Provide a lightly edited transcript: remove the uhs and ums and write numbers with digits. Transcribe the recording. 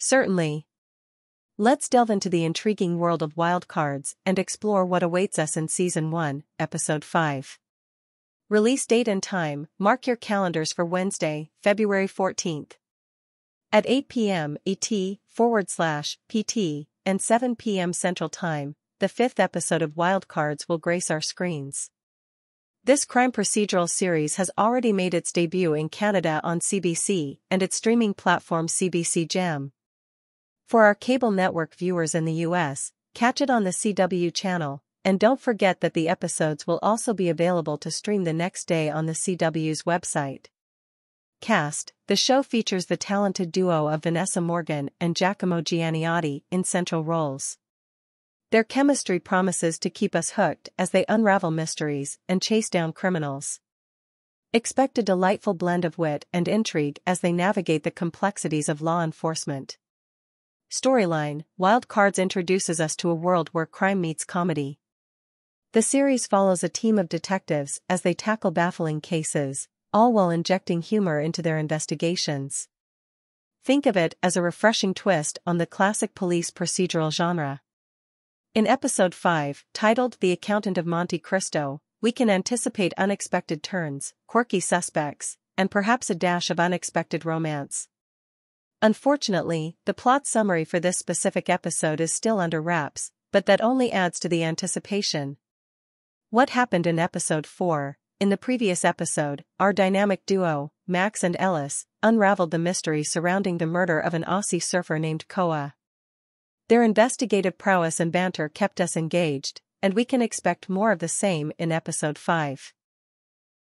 Certainly. Let's delve into the intriguing world of Wild Cards and explore what awaits us in Season 1, Episode 5. Release date and time, mark your calendars for Wednesday, February 14th. At 8 p.m. ET, /PT, and 7 p.m. Central Time, the fifth episode of Wild Cards will grace our screens. This crime procedural series has already made its debut in Canada on CBC and its streaming platform CBC Jam. For our cable network viewers in the US, catch it on the CW channel, and don't forget that the episodes will also be available to stream the next day on the CW's website. Cast: the show features the talented duo of Vanessa Morgan and Giacomo Gianniotti in central roles. Their chemistry promises to keep us hooked as they unravel mysteries and chase down criminals. Expect a delightful blend of wit and intrigue as they navigate the complexities of law enforcement. Storyline: Wild Cards introduces us to a world where crime meets comedy. The series follows a team of detectives as they tackle baffling cases, all while injecting humor into their investigations. Think of it as a refreshing twist on the classic police procedural genre. In Episode 5, titled The Accountant of Monte Cristo, we can anticipate unexpected turns, quirky suspects, and perhaps a dash of unexpected romance. Unfortunately, the plot summary for this specific episode is still under wraps, but that only adds to the anticipation. What happened in Episode 4? In the previous episode, our dynamic duo, Max and Ellis, unraveled the mystery surrounding the murder of an Aussie surfer named Koa. Their investigative prowess and banter kept us engaged, and we can expect more of the same in Episode 5.